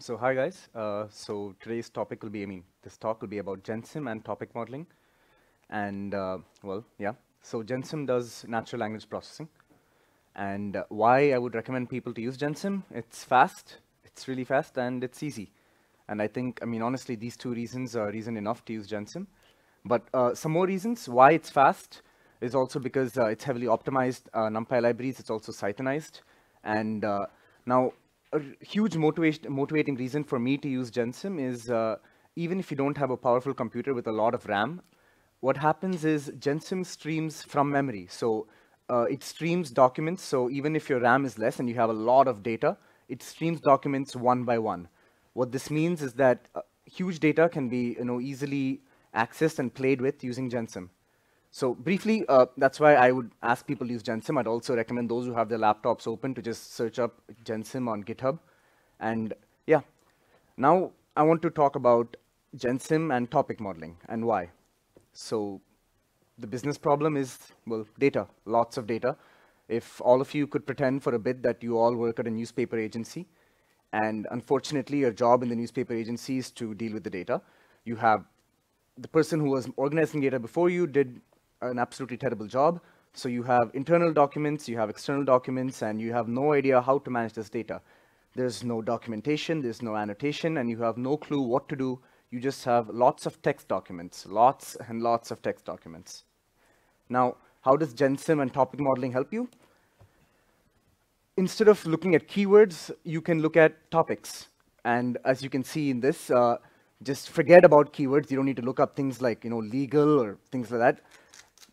So hi guys, so today's topic will be, this talk will be about Gensim and topic modeling. And so Gensim does natural language processing. And why I would recommend people to use Gensim, it's fast, it's really fast, and it's easy. And I think, honestly, these two reasons are reason enough to use Gensim. But some more reasons why it's fast is also because it's heavily optimized NumPy libraries, it's also Cythonized. And now, a huge motivating reason for me to use Gensim is even if you don't have a powerful computer with a lot of RAM, what happens is Gensim streams from memory. So it streams documents. So even if your RAM is less and you have a lot of data, it streams documents one by one. What this means is that huge data can be easily accessed and played with using Gensim. So briefly, that's why I would ask people to use Gensim. I'd also recommend those who have their laptops open to just search up Gensim on GitHub. And yeah, now I want to talk about Gensim and topic modeling and why. So the business problem is, well, data, lots of data. If all of you could pretend for a bit that you all work at a newspaper agency, and unfortunately your job in the newspaper agency is to deal with the data. You have the person who was organizing data before you did an absolutely terrible job. So you have internal documents, you have external documents, and you have no idea how to manage this data. There's no documentation, there's no annotation, and you have no clue what to do. You just have lots of text documents, lots and lots of text documents. Now, how does Gensim and topic modeling help you? Instead of looking at keywords, you can look at topics. And as you can see in this, just forget about keywords. You don't need to look up things like legal or things like that.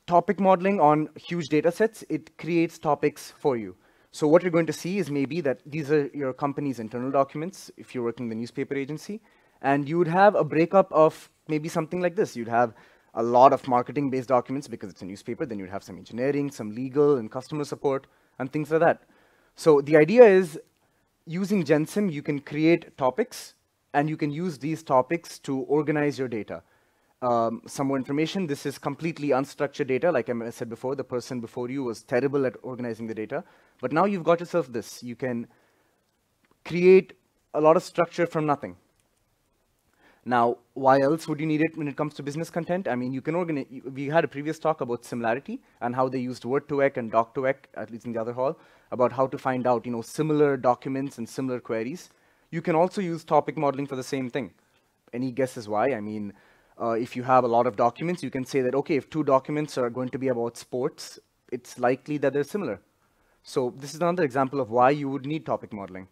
Topic modeling on huge data sets, it creates topics for you. So what you're going to see is maybe that these are your company's internal documents, if you're working in the newspaper agency, and you would have a breakup of maybe something like this. You'd have a lot of marketing-based documents because it's a newspaper, then you'd have some engineering, some legal and customer support, and things like that. So the idea is, using Gensim, you can create topics, and you can use these topics to organize your data. Some more information. This is completely unstructured data. Like I said before, the person before you was terrible at organizing the data. But now you've got yourself this. You can create a lot of structure from nothing. Now, why else would you need it when it comes to business content? You can organize. We had a previous talk about similarity and how they used word2vec and doc2vec, at least in the other hall, about how to find out similar documents and similar queries. You can also use topic modeling for the same thing. Any guesses why? If you have a lot of documents, you can say that, okay, if two documents are going to be about sports, it's likely that they're similar. So this is another example of why you would need topic modeling.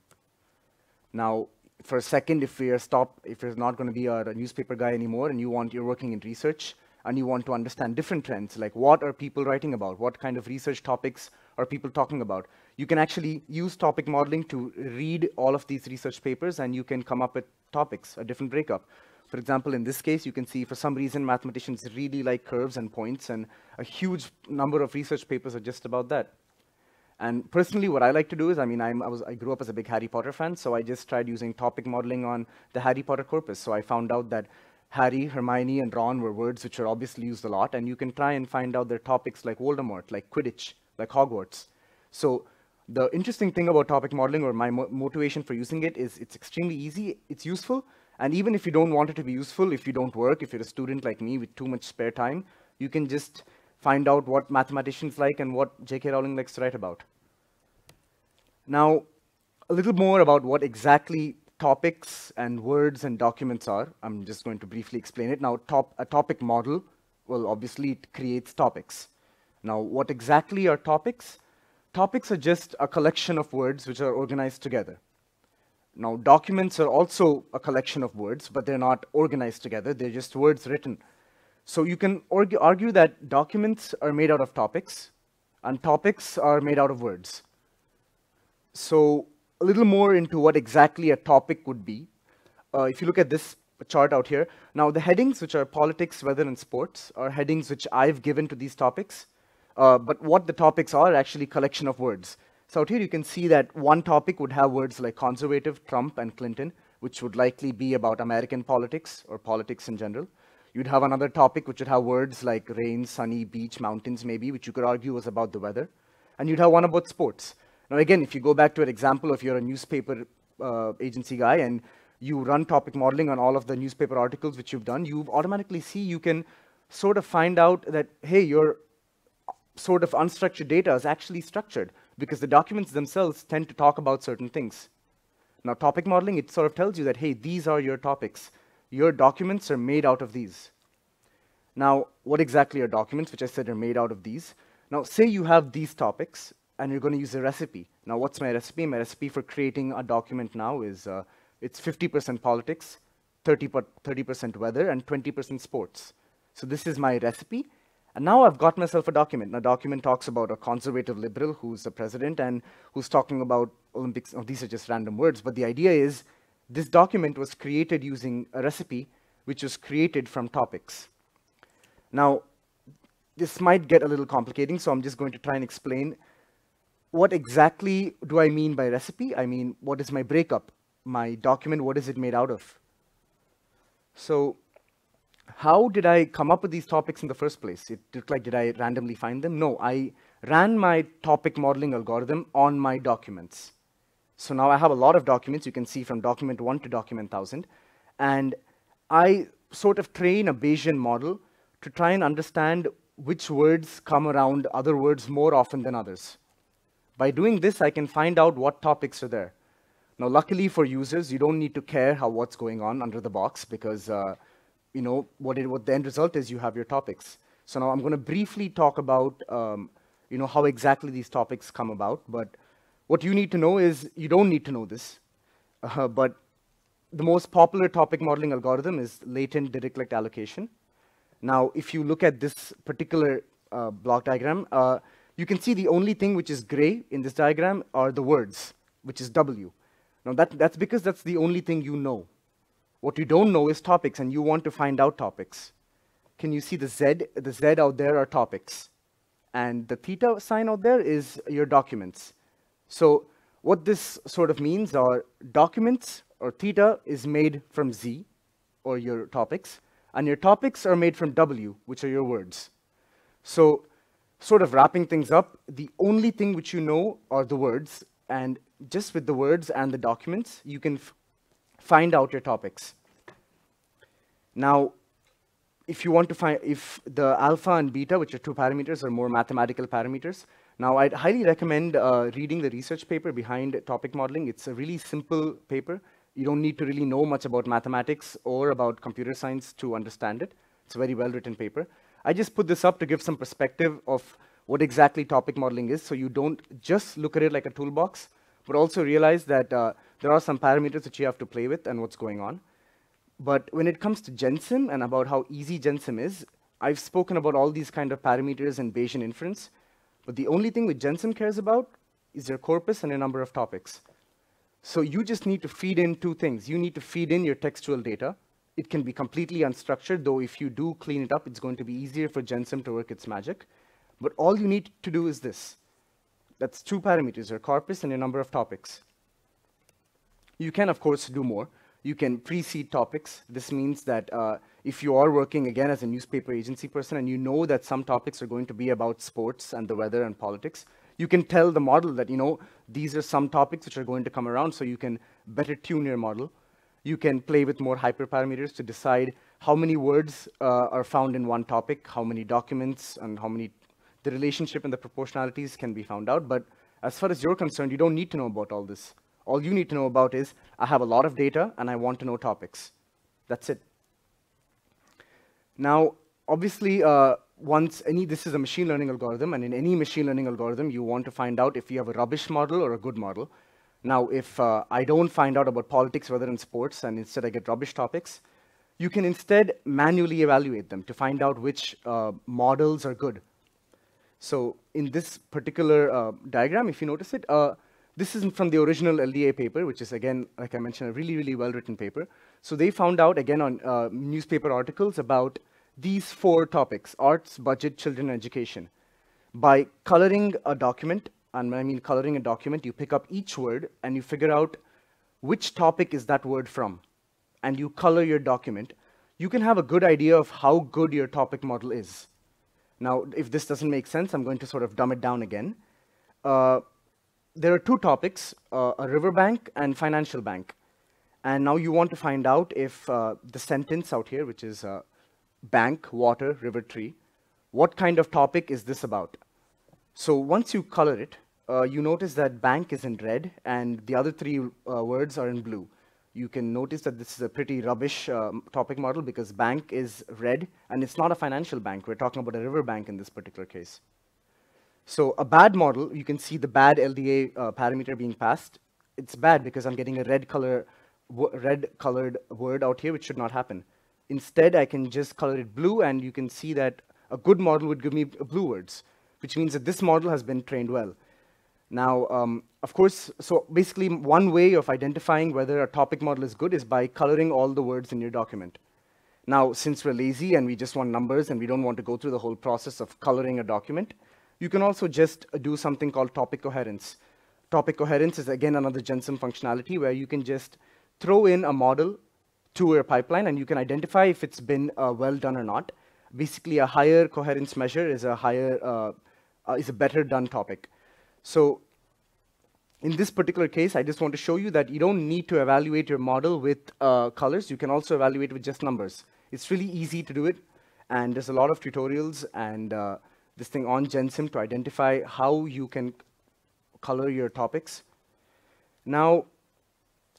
Now, for a second, if you're not going to be a newspaper guy anymore and you're working in research and you want to understand different trends, like what are people writing about? What kind of research topics are people talking about? You can actually use topic modeling to read all of these research papers and you can come up with topics, a different breakup. For example, in this case, you can see for some reason mathematicians really like curves and points, and a huge number of research papers are just about that. And personally, what I like to do is, I grew up as a big Harry Potter fan, so I just tried using topic modeling on the Harry Potter corpus. So I found out that Harry, Hermione, and Ron were words which are obviously used a lot, and you can try and find out their topics like Voldemort, like Quidditch, like Hogwarts. So the interesting thing about topic modeling, or my motivation for using it, is it's extremely easy, it's useful. And even if you don't want it to be useful, if you don't work, if you're a student like me with too much spare time, you can just find out what mathematicians like and what J.K. Rowling likes to write about. Now, a little more about what exactly topics and words and documents are. I'm just going to briefly explain it. Now, a topic model, well, obviously it creates topics. Now, what exactly are topics? Topics are just a collection of words which are organized together. Now, documents are also a collection of words, but they're not organized together. They're just words written. So you can argue that documents are made out of topics, and topics are made out of words. So a little more into what exactly a topic would be. If you look at this chart out here, now the headings, which are politics, weather, and sports, are headings which I've given to these topics. But what the topics are actually a collection of words. So out here you can see that one topic would have words like conservative, Trump, and Clinton, which would likely be about American politics or politics in general. You'd have another topic which would have words like rain, sunny, beach, mountains maybe, which you could argue was about the weather. And you'd have one about sports. Now again, if you go back to an example of you're a newspaper agency guy and you run topic modeling on all of the newspaper articles which you've done, you automatically see, you can sort of find out that, hey, your sort of unstructured data is actually structured because the documents themselves tend to talk about certain things. Now, topic modeling, it sort of tells you that, hey, these are your topics. Your documents are made out of these. Now, what exactly are documents, which I said are made out of these? Now, say you have these topics, and you're going to use a recipe. Now, what's my recipe? My recipe for creating a document now is, it's 50% politics, 30% weather, and 20% sports. So this is my recipe. And now I've got myself a document. Now, document talks about a conservative liberal who's the president and who's talking about Olympics. Oh, these are just random words. But the idea is this document was created using a recipe which was created from topics. Now, this might get a little complicating, so I'm just going to try and explain what exactly do I mean by recipe. I mean, what is my breakup? My document, what is it made out of? So how did I come up with these topics in the first place? It looked like, did I randomly find them? No, I ran my topic modeling algorithm on my documents. So now I have a lot of documents. You can see from document 1 to document 1000. And I sort of train a Bayesian model to try and understand which words come around other words more often than others. By doing this, I can find out what topics are there. Now, luckily for users, you don't need to care how what's going on under the box because you know, what the end result is, you have your topics. So now I'm going to briefly talk about, you know, how exactly these topics come about. But what you need to know is, you don't need to know this, but the most popular topic modeling algorithm is latent Dirichlet allocation. Now, if you look at this particular block diagram, you can see the only thing which is gray in this diagram are the words, which is W. Now, that's because that's the only thing you know. What you don't know is topics, and you want to find out topics. Can you see the Z? The Z out there are topics. And the theta sign out there is your documents. So what this sort of means are documents, or theta, is made from Z, or your topics. And your topics are made from W, which are your words. So sort of wrapping things up, the only thing which you know are the words. And just with the words and the documents, you can find out your topics. Now, if you want to find, if the alpha and beta, which are two parameters, are more mathematical parameters, now I'd highly recommend reading the research paper behind topic modeling. It's a really simple paper. You don't need to really know much about mathematics or about computer science to understand it. It's a very well-written paper. I just put this up to give some perspective of what exactly topic modeling is, so you don't just look at it like a toolbox, but also realize that there are some parameters that you have to play with and what's going on. But when it comes to Gensim and about how easy Gensim is, I've spoken about all these kind of parameters and Bayesian inference. But the only thing that Gensim cares about is your corpus and your number of topics. So you just need to feed in two things. You need to feed in your textual data. It can be completely unstructured, though if you do clean it up, it's going to be easier for Gensim to work its magic. But all you need to do is this. That's two parameters, your corpus and your number of topics. You can, of course, do more. You can pre-seed topics. This means that if you are working, again, as a newspaper agency person, and you know that some topics are going to be about sports and the weather and politics, you can tell the model that, you know, these are some topics which are going to come around, so you can better tune your model. You can play with more hyperparameters to decide how many words are found in one topic, how many documents, and how many, the relationship and the proportionalities can be found out. But as far as you're concerned, you don't need to know about all this. All you need to know about is, I have a lot of data, and I want to know topics. That's it. Now, obviously, this is a machine learning algorithm, and in any machine learning algorithm, you want to find out if you have a rubbish model or a good model. Now, if I don't find out about politics, weather, and sports, and instead I get rubbish topics, you can instead manually evaluate them to find out which models are good. So in this particular diagram, if you notice it, this isn't from the original LDA paper, which is, again, like I mentioned, a really, really well-written paper. So they found out, again, on newspaper articles about these four topics: arts, budget, children, education. By coloring a document, and when I mean coloring a document, you pick up each word, and you figure out which topic is that word from, and you color your document. You can have a good idea of how good your topic model is. Now, if this doesn't make sense, I'm going to sort of dumb it down again. there are two topics, a riverbank and financial bank. And now you want to find out if the sentence out here, which is bank, water, river, tree, what kind of topic is this about? So once you color it, you notice that bank is in red and the other three words are in blue. You can notice that this is a pretty rubbish topic model because bank is red and it's not a financial bank. We're talking about a river bank in this particular case. So a bad model, you can see the bad LDA parameter being passed. It's bad because I'm getting a red colored word out here, which should not happen. Instead, I can just color it blue, and you can see that a good model would give me blue words, which means that this model has been trained well. Now, of course, so basically one way of identifying whether a topic model is good is by coloring all the words in your document. Now, since we're lazy and we just want numbers and we don't want to go through the whole process of coloring a document, you can also just do something called topic coherence. Topic coherence is again another Gensim functionality where you can just throw in a model to your pipeline and you can identify if it's been well done or not. Basically, a higher coherence measure is a better done topic. So in this particular case, I just want to show you that you don't need to evaluate your model with colors. You can also evaluate with just numbers. It's really easy to do it, and there's a lot of tutorials and this thing on Gensim to identify how you can color your topics. Now,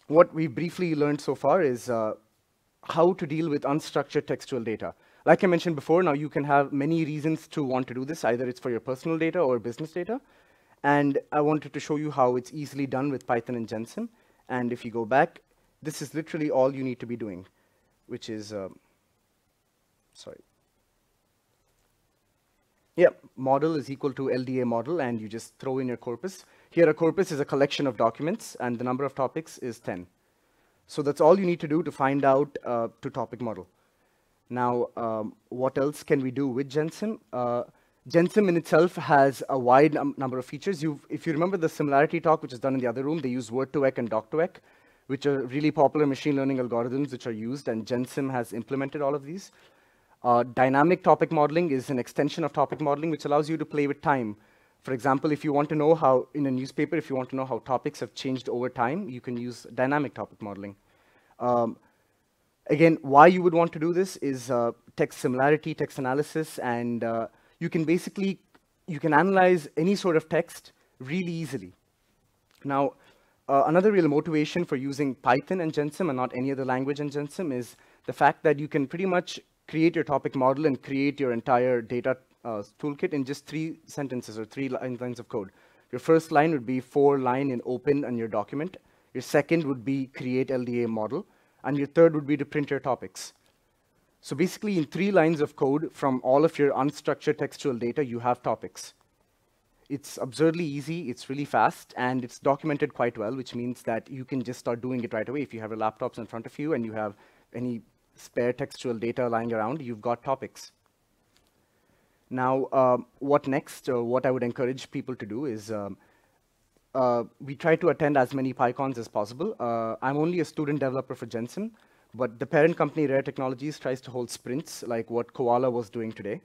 what we briefly learned so far is how to deal with unstructured textual data. Like I mentioned before, now you can have many reasons to want to do this. Either it's for your personal data or business data. And I wanted to show you how it's easily done with Python and Gensim. And if you go back, this is literally all you need to be doing, which is, model is equal to LDA model, and you just throw in your corpus. Here, a corpus is a collection of documents, and the number of topics is 10. So that's all you need to do to find out to topic model. Now, what else can we do with Gensim? Gensim in itself has a wide number of features. If you remember the similarity talk, which is done in the other room, they use word2vec and doc2vec, which are really popular machine learning algorithms which are used, and Gensim has implemented all of these. Dynamic topic modeling is an extension of topic modeling, which allows you to play with time. For example, if you want to know how, in a newspaper, if you want to know how topics have changed over time, you can use dynamic topic modeling. Again, why you would want to do this is text similarity, text analysis, and you can analyze any sort of text really easily. Now, another real motivation for using Python and Gensim and not any other language in Gensim is the fact that you can pretty much create your topic model and create your entire data toolkit in just 3 sentences or 3 lines of code. Your first line would be for line in open on your document. Your second would be create LDA model. And your third would be to print your topics. So basically, in 3 lines of code from all of your unstructured textual data, you have topics. It's absurdly easy, it's really fast, and it's documented quite well, which means that you can just start doing it right away. If you have your laptops in front of you and you have any spare textual data lying around, you've got topics. Now, what next, or what I would encourage people to do is we try to attend as many PyCons as possible. I'm only a student developer for Gensim. But the parent company, Rare Technologies, tries to hold sprints like what Koala was doing today.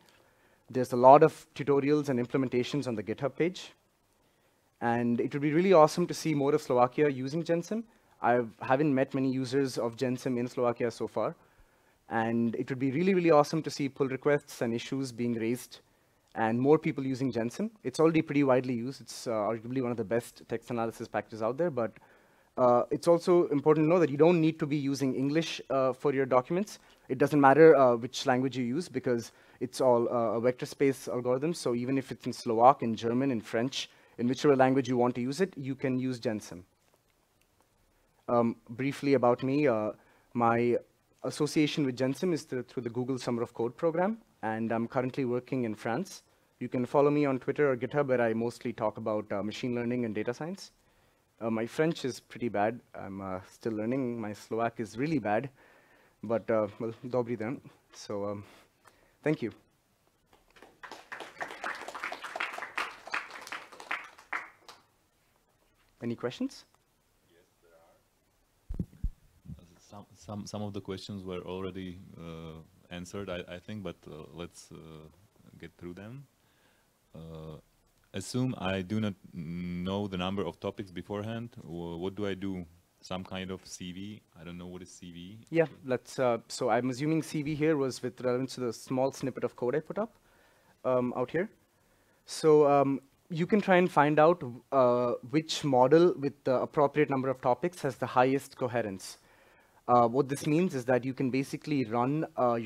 There's a lot of tutorials and implementations on the GitHub page. And it would be really awesome to see more of Slovakia using Gensim. I haven't met many users of Gensim in Slovakia so far. And it would be really, really awesome to see pull requests and issues being raised and more people using Gensim. It's already pretty widely used. It's arguably one of the best text analysis packages out there. But it's also important to know that you don't need to be using English for your documents. It doesn't matter which language you use because it's all a vector space algorithm. So even if it's in Slovak, in German, in French, in whichever language you want to use it, you can use Gensim. Briefly about me, my association with Gensim is through the Google Summer of Code program, and I'm currently working in France. You can follow me on Twitter or GitHub, where I mostly talk about machine learning and data science. My French is pretty bad. I'm still learning. My Slovak is really bad, but well, dobri dan. So thank you. Any questions? Yes, there are. Some of the questions were already answered, I think, but let's get through them. Assume I do not know the number of topics beforehand? What do I do? Some kind of CV? I don't know what is CV. Yeah, let's. So I'm assuming CV here was with relevance to the small snippet of code I put up out here. So you can try and find out which model with the appropriate number of topics has the highest coherence. What this means is that you can basically run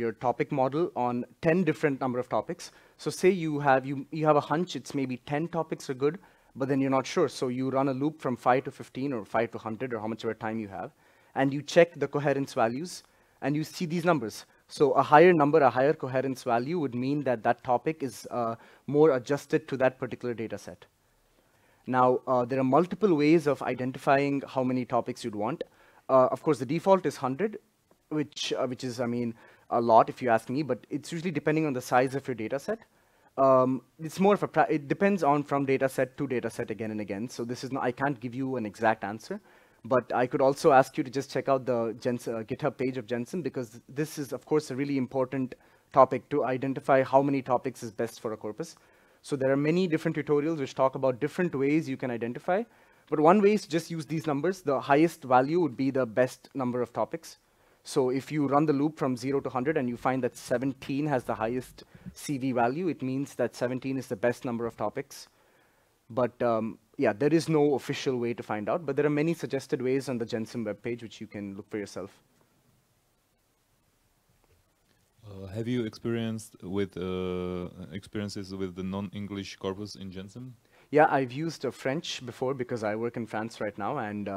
your topic model on 10 different number of topics. So say you have a hunch it's maybe 10 topics are good, but then you're not sure. So you run a loop from 5 to 15 or 5 to 100 or how much of time you have, and you check the coherence values and you see these numbers. So a higher number, a higher coherence value would mean that that topic is more adjusted to that particular data set. Now, there are multiple ways of identifying how many topics you'd want. Of course, the default is 100, which is, I mean, a lot if you ask me, but it's usually depending on the size of your data set. It's more of a, it depends on from data set to data set again and again. So this is not, I can't give you an exact answer, but I could also ask you to just check out the GitHub page of Gensim, because this is, of course, a really important topic to identify how many topics is best for a corpus. So there are many different tutorials which talk about different ways you can identify. But one way is to just use these numbers. The highest value would be the best number of topics. So if you run the loop from 0 to 100 and you find that 17 has the highest CV value, it means that 17 is the best number of topics. But yeah, there is no official way to find out, but there are many suggested ways on the Gensim webpage which you can look for yourself. Have you experienced with experiences with the non-English corpus in Gensim? Yeah, I've used French before because I work in France right now, and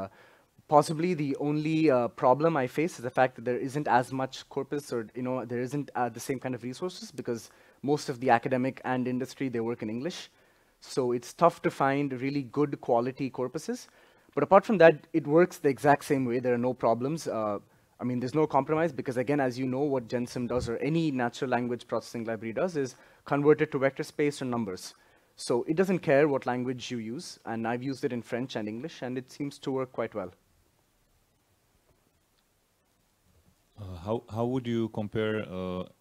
possibly the only problem I face is the fact that there isn't as much corpus, or you know, there isn't the same kind of resources, because most of the academic and industry, they work in English. So it's tough to find really good quality corpuses. But apart from that, it works the exact same way. There are no problems. I mean, there's no compromise because, again, as you know, what Gensim does, or any natural language processing library does, is convert it to vector space or numbers. So it doesn't care what language you use, and I've used it in French and English, and it seems to work quite well. How would you compare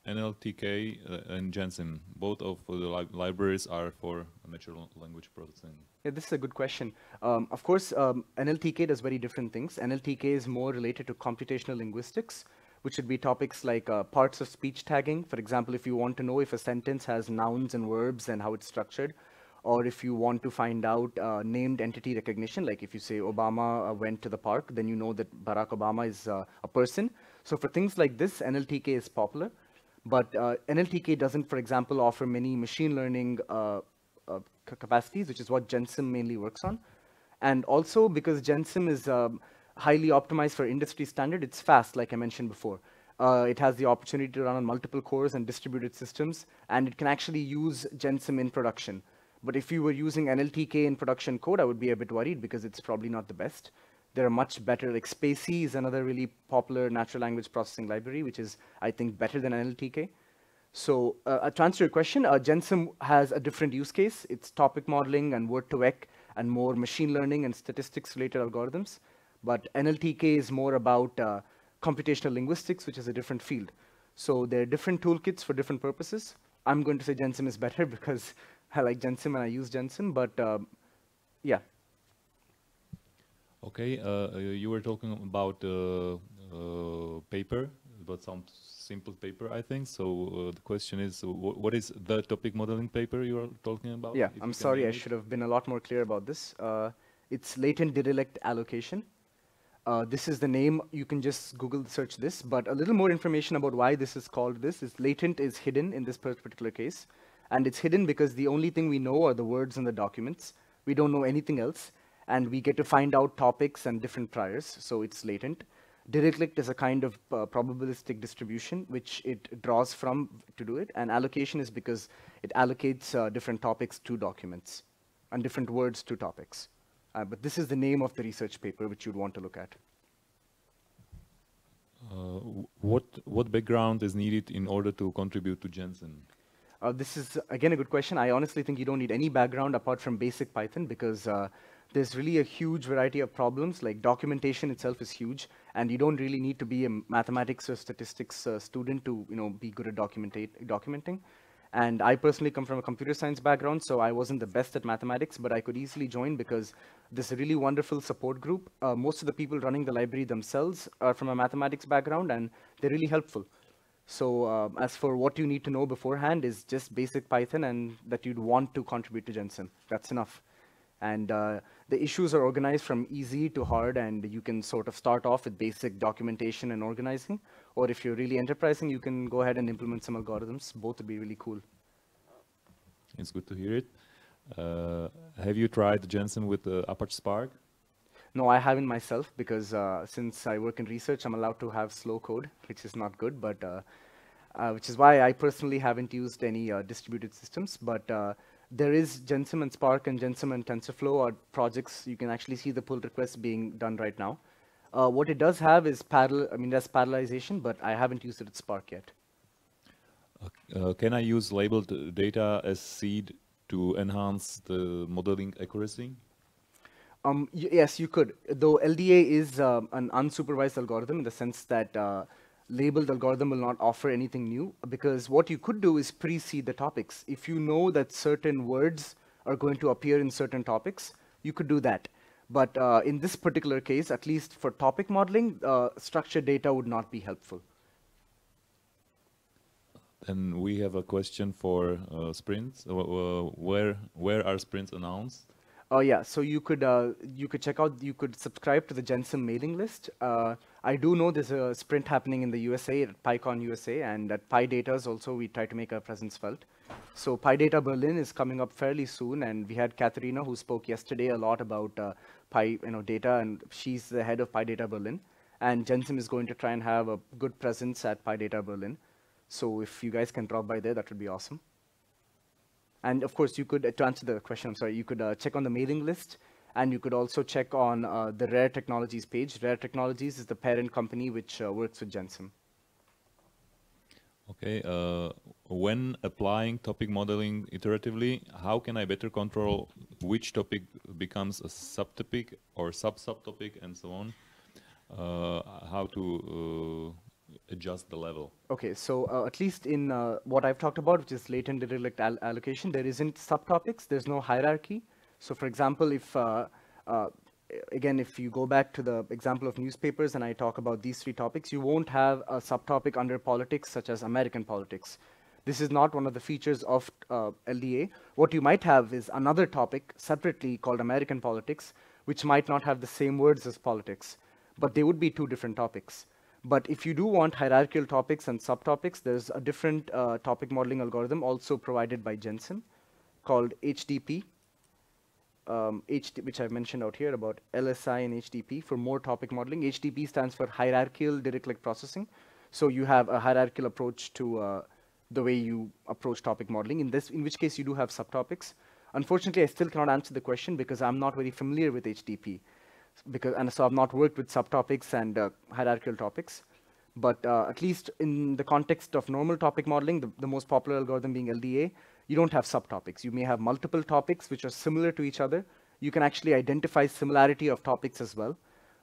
NLTK and Gensim? Both of the libraries are for natural language processing. Yeah, this is a good question. Of course, NLTK does very different things. NLTK is more related to computational linguistics, which would be topics like parts of speech tagging. For example, if you want to know if a sentence has nouns and verbs and how it's structured, or if you want to find out named entity recognition, like if you say Obama went to the park, then you know that Barack Obama is a person. So for things like this, NLTK is popular. But NLTK doesn't, for example, offer many machine learning capacities, which is what Gensim mainly works on. And also because Gensim is highly optimized for industry standard, it's fast, like I mentioned before. It has the opportunity to run on multiple cores and distributed systems, and it can actually use Gensim in production. But if you were using NLTK in production code, I would be a bit worried because it's probably not the best. There are much better, like spaCy is another really popular natural language processing library, which is, I think, better than NLTK. So to answer your question, Gensim has a different use case. It's topic modeling and word2vec and more machine learning and statistics-related algorithms. But NLTK is more about computational linguistics, which is a different field. So there are different toolkits for different purposes. I'm going to say Gensim is better because I like Gensim and I use Gensim, but yeah. Okay, you were talking about paper, about some simple paper, I think. So the question is, what is the topic modeling paper you are talking about? Yeah, I'm sorry, I should have been a lot more clear about this. It's latent Dirichlet allocation. This is the name. You can just Google search this, but a little more information about why this is called this is latent is hidden in this particular case. And it's hidden because the only thing we know are the words in the documents. We don't know anything else. And we get to find out topics and different priors, so it's latent. Dirichlet is a kind of probabilistic distribution which it draws from to do it. And allocation is because it allocates different topics to documents and different words to topics. But this is the name of the research paper which you'd want to look at. What background is needed in order to contribute to Gensim? This is, again, a good question. I honestly think you don't need any background apart from basic Python, because there's really a huge variety of problems. Like documentation itself is huge, and you don't really need to be a mathematics or statistics student to be good at documenting. And I personally come from a computer science background, so I wasn't the best at mathematics, but I could easily join because this really wonderful support group, most of the people running the library themselves are from a mathematics background, and they're really helpful. So as for what you need to know beforehand is just basic Python and that you'd want to contribute to Gensim. That's enough. And the issues are organized from easy to hard, and you can sort of start off with basic documentation and organizing. Or if you're really enterprising, you can go ahead and implement some algorithms. Both would be really cool. It's good to hear it. Have you tried Gensim with Apache Spark? No, I haven't myself, because since I work in research, I'm allowed to have slow code, which is not good, but which is why I personally haven't used any distributed systems. But there is Gensim and Spark, and Gensim and TensorFlow are projects. You can actually see the pull requests being done right now. What it does have is there's parallelization, but I haven't used it with Spark yet. Can I use labeled data as seed to enhance the modeling accuracy? Yes, you could. Though LDA is an unsupervised algorithm in the sense that labeled algorithm will not offer anything new, because what you could do is pre-seed the topics. If you know that certain words are going to appear in certain topics, you could do that. But in this particular case, at least for topic modeling, structured data would not be helpful. And we have a question for sprints. Where are sprints announced? Oh yeah, so you could check out. You could subscribe to the Gensim mailing list. I do know there's a sprint happening in the USA at PyCon USA, and at PyData's also we try to make our presence felt. So PyData Berlin is coming up fairly soon, and we had Katharina, who spoke yesterday a lot about data, and she's the head of PyData Berlin. And Gensim is going to try and have a good presence at PyData Berlin. So if you guys can drop by there, that would be awesome. And of course, you could, to answer the question, I'm sorry, you could check on the mailing list, and you could also check on the Rare Technologies page. Rare Technologies is the parent company which works with Gensim. Okay, when applying topic modeling iteratively, how can I better control which topic becomes a subtopic or sub-subtopic and so on? How to adjust the level? Okay, so at least in what I've talked about, which is latent Dirichlet allocation, there isn't subtopics, there's no hierarchy. So for example, if, again, if you go back to the example of newspapers and I talk about these three topics, you won't have a subtopic under politics, such as American politics. This is not one of the features of LDA. What you might have is another topic separately called American politics, which might not have the same words as politics, but they would be two different topics. But if you do want hierarchical topics and subtopics, there's a different topic modeling algorithm also provided by Gensim called HDP, which I've mentioned out here about LSI and HDP for more topic modeling. HDP stands for hierarchical Dirichlet processing. So you have a hierarchical approach to the way you approach topic modeling, in which case you do have subtopics. Unfortunately, I still cannot answer the question because I'm not very familiar with HDP. And so I've not worked with subtopics and hierarchical topics. But at least in the context of normal topic modeling, the most popular algorithm being LDA, you don't have subtopics. You may have multiple topics which are similar to each other. You can actually identify similarity of topics as well.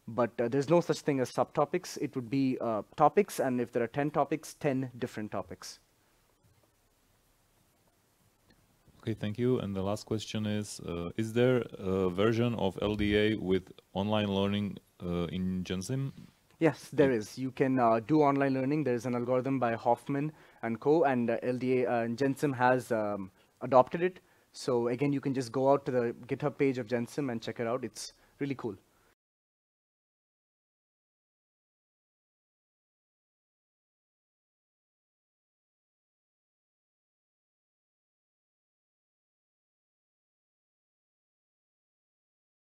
But there's no such thing as subtopics. It would be topics, and if there are 10 topics, 10 different topics. Okay, thank you. And the last question is there a version of LDA with online learning in Gensim? Yes, there is. You can do online learning. There's an algorithm by Hoffman and co, and LDA and Gensim has adopted it. So again, you can just go out to the GitHub page of Gensim and check it out. It's really cool.